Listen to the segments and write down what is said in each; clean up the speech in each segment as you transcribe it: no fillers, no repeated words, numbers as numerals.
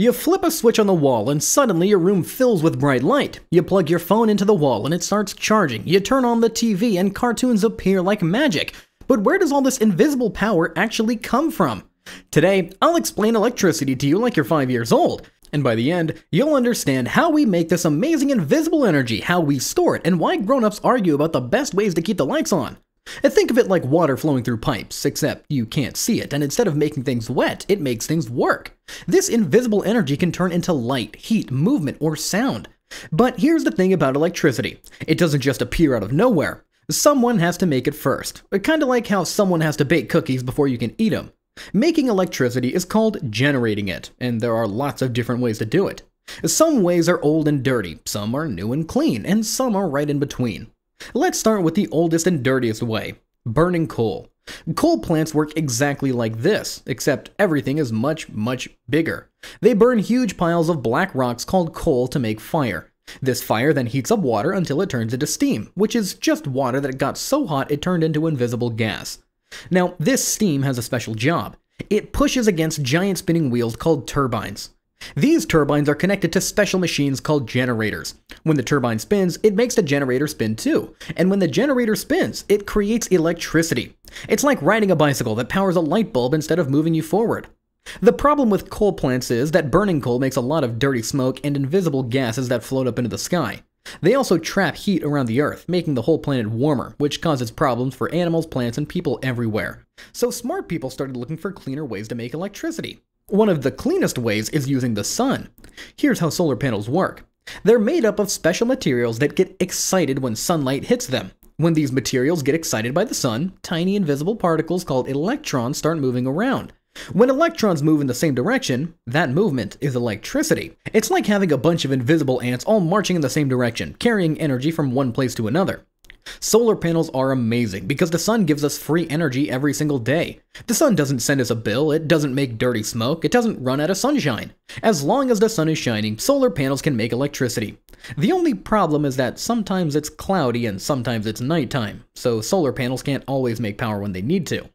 You flip a switch on the wall and suddenly your room fills with bright light. You plug your phone into the wall and it starts charging. You turn on the TV and cartoons appear like magic. But where does all this invisible power actually come from? Today, I'll explain electricity to you like you're 5 years old. And by the end, you'll understand how we make this amazing invisible energy, how we store it, and why grown-ups argue about the best ways to keep the lights on. And think of it like water flowing through pipes, except you can't see it, and instead of making things wet, it makes things work. This invisible energy can turn into light, heat, movement, or sound. But here's the thing about electricity. It doesn't just appear out of nowhere. Someone has to make it first, kind of like how someone has to bake cookies before you can eat them. Making electricity is called generating it, and there are lots of different ways to do it. Some ways are old and dirty, some are new and clean, and some are right in between. Let's start with the oldest and dirtiest way, burning coal. Coal plants work exactly like this, except everything is much, much bigger. They burn huge piles of black rocks called coal to make fire. This fire then heats up water until it turns into steam, which is just water that got so hot it turned into invisible gas. Now, this steam has a special job. It pushes against giant spinning wheels called turbines. These turbines are connected to special machines called generators. When the turbine spins, it makes the generator spin too. And when the generator spins, it creates electricity. It's like riding a bicycle that powers a light bulb instead of moving you forward. The problem with coal plants is that burning coal makes a lot of dirty smoke and invisible gases that float up into the sky. They also trap heat around the Earth, making the whole planet warmer, which causes problems for animals, plants, and people everywhere. So smart people started looking for cleaner ways to make electricity. One of the cleanest ways is using the sun. Here's how solar panels work. They're made up of special materials that get excited when sunlight hits them. When these materials get excited by the sun, tiny invisible particles called electrons start moving around. When electrons move in the same direction, that movement is electricity. It's like having a bunch of invisible ants all marching in the same direction, carrying energy from one place to another. Solar panels are amazing because the sun gives us free energy every single day. The sun doesn't send us a bill, it doesn't make dirty smoke, it doesn't run out of sunshine. As long as the sun is shining, solar panels can make electricity. The only problem is that sometimes it's cloudy and sometimes it's nighttime, so solar panels can't always make power when they need to.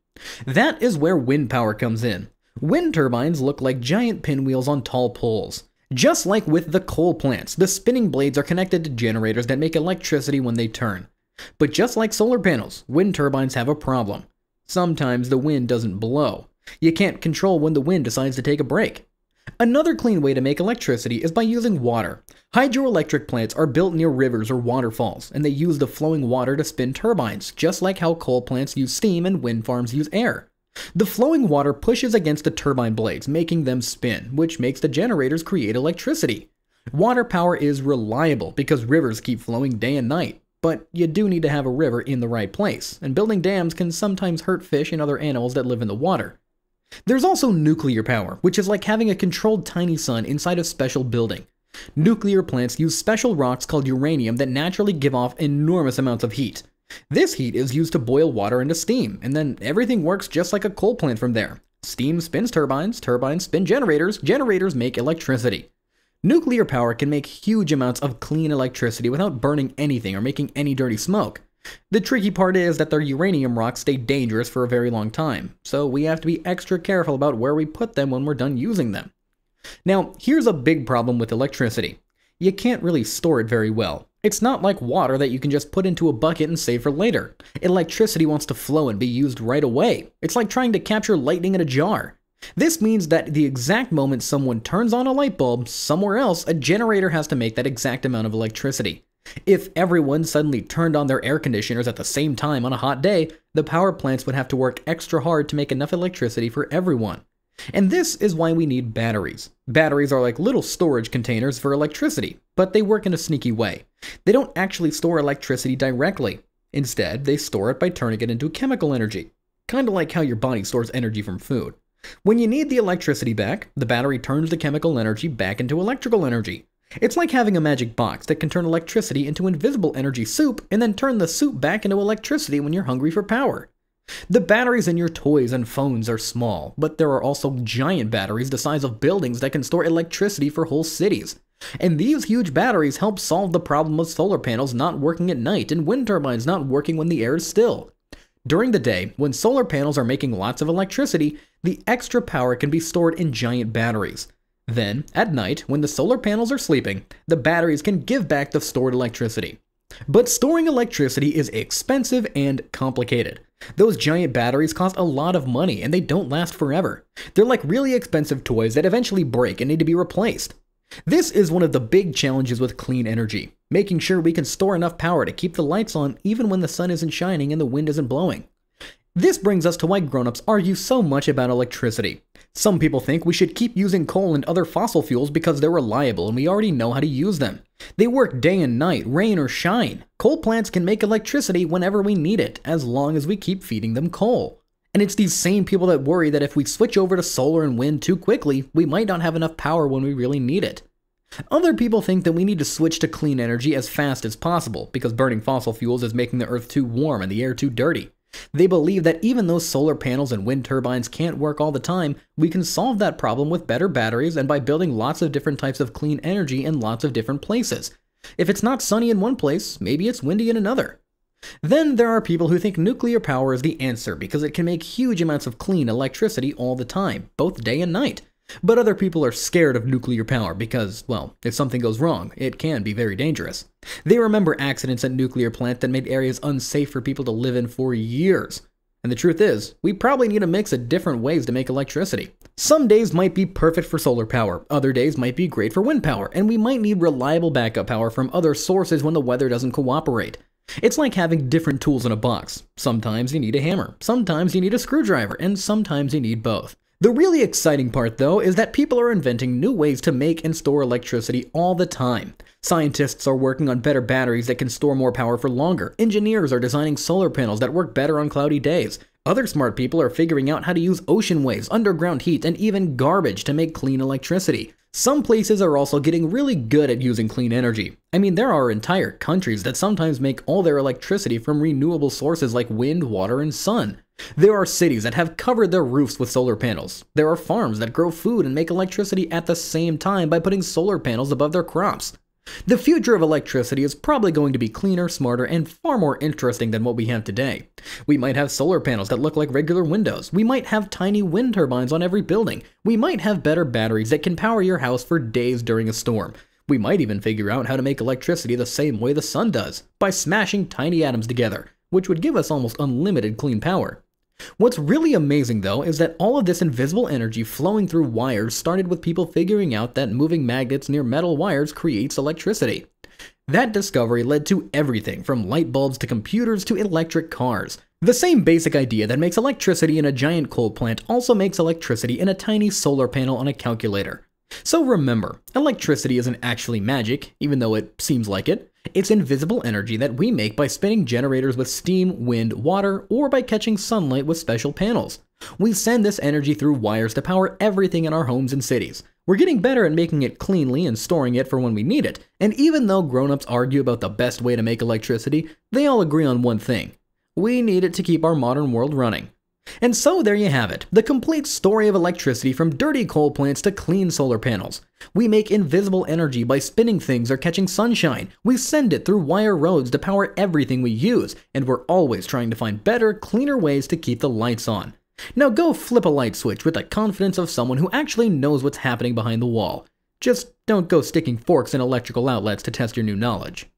That is where wind power comes in. Wind turbines look like giant pinwheels on tall poles. Just like with the coal plants, the spinning blades are connected to generators that make electricity when they turn. But just like solar panels, wind turbines have a problem. Sometimes the wind doesn't blow. You can't control when the wind decides to take a break. Another clean way to make electricity is by using water. Hydroelectric plants are built near rivers or waterfalls, and they use the flowing water to spin turbines, just like how coal plants use steam and wind farms use air. The flowing water pushes against the turbine blades, making them spin, which makes the generators create electricity. Water power is reliable because rivers keep flowing day and night, but you do need to have a river in the right place, and building dams can sometimes hurt fish and other animals that live in the water. There's also nuclear power, which is like having a controlled tiny sun inside a special building. Nuclear plants use special rocks called uranium that naturally give off enormous amounts of heat. This heat is used to boil water into steam, and then everything works just like a coal plant from there. Steam spins turbines, turbines spin generators, generators make electricity. Nuclear power can make huge amounts of clean electricity without burning anything or making any dirty smoke. The tricky part is that their uranium rocks stay dangerous for a very long time, so we have to be extra careful about where we put them when we're done using them. Now, here's a big problem with electricity. You can't really store it very well. It's not like water that you can just put into a bucket and save for later. Electricity wants to flow and be used right away. It's like trying to capture lightning in a jar. This means that the exact moment someone turns on a light bulb somewhere else, a generator has to make that exact amount of electricity. If everyone suddenly turned on their air conditioners at the same time on a hot day, the power plants would have to work extra hard to make enough electricity for everyone. And this is why we need batteries. Batteries are like little storage containers for electricity, but they work in a sneaky way. They don't actually store electricity directly. Instead, they store it by turning it into chemical energy, kind of like how your body stores energy from food. When you need the electricity back, the battery turns the chemical energy back into electrical energy. It's like having a magic box that can turn electricity into invisible energy soup and then turn the soup back into electricity when you're hungry for power. The batteries in your toys and phones are small, but there are also giant batteries the size of buildings that can store electricity for whole cities. And these huge batteries help solve the problem of solar panels not working at night and wind turbines not working when the air is still. During the day, when solar panels are making lots of electricity, the extra power can be stored in giant batteries. Then, at night, when the solar panels are sleeping, the batteries can give back the stored electricity. But storing electricity is expensive and complicated. Those giant batteries cost a lot of money and they don't last forever. They're like really expensive toys that eventually break and need to be replaced. This is one of the big challenges with clean energy, making sure we can store enough power to keep the lights on even when the sun isn't shining and the wind isn't blowing. This brings us to why grown-ups argue so much about electricity. Some people think we should keep using coal and other fossil fuels because they're reliable and we already know how to use them. They work day and night, rain or shine. Coal plants can make electricity whenever we need it, as long as we keep feeding them coal. And it's these same people that worry that if we switch over to solar and wind too quickly, we might not have enough power when we really need it. Other people think that we need to switch to clean energy as fast as possible because burning fossil fuels is making the earth too warm and the air too dirty. They believe that even though solar panels and wind turbines can't work all the time, we can solve that problem with better batteries and by building lots of different types of clean energy in lots of different places. If it's not sunny in one place, maybe it's windy in another. Then there are people who think nuclear power is the answer because it can make huge amounts of clean electricity all the time, both day and night. But other people are scared of nuclear power because, well, if something goes wrong, it can be very dangerous. They remember accidents at nuclear plants that made areas unsafe for people to live in for years. And the truth is, we probably need a mix of different ways to make electricity. Some days might be perfect for solar power, other days might be great for wind power, and we might need reliable backup power from other sources when the weather doesn't cooperate. It's like having different tools in a box. Sometimes you need a hammer, sometimes you need a screwdriver, and sometimes you need both. The really exciting part, though, is that people are inventing new ways to make and store electricity all the time. Scientists are working on better batteries that can store more power for longer. Engineers are designing solar panels that work better on cloudy days. Other smart people are figuring out how to use ocean waves, underground heat, and even garbage to make clean electricity. Some places are also getting really good at using clean energy. I mean, there are entire countries that sometimes make all their electricity from renewable sources like wind, water, and sun. There are cities that have covered their roofs with solar panels. There are farms that grow food and make electricity at the same time by putting solar panels above their crops. The future of electricity is probably going to be cleaner, smarter, and far more interesting than what we have today. We might have solar panels that look like regular windows. We might have tiny wind turbines on every building. We might have better batteries that can power your house for days during a storm. We might even figure out how to make electricity the same way the sun does, by smashing tiny atoms together, which would give us almost unlimited clean power. What's really amazing, though, is that all of this invisible energy flowing through wires started with people figuring out that moving magnets near metal wires creates electricity. That discovery led to everything from light bulbs to computers to electric cars. The same basic idea that makes electricity in a giant coal plant also makes electricity in a tiny solar panel on a calculator. So remember, electricity isn't actually magic, even though it seems like it. It's invisible energy that we make by spinning generators with steam, wind, water, or by catching sunlight with special panels. We send this energy through wires to power everything in our homes and cities. We're getting better at making it cleanly and storing it for when we need it. And even though grown-ups argue about the best way to make electricity, they all agree on one thing. We need it to keep our modern world running. And so there you have it, the complete story of electricity from dirty coal plants to clean solar panels. We make invisible energy by spinning things or catching sunshine. We send it through wire roads to power everything we use, and we're always trying to find better, cleaner ways to keep the lights on. Now go flip a light switch with the confidence of someone who actually knows what's happening behind the wall. Just don't go sticking forks in electrical outlets to test your new knowledge.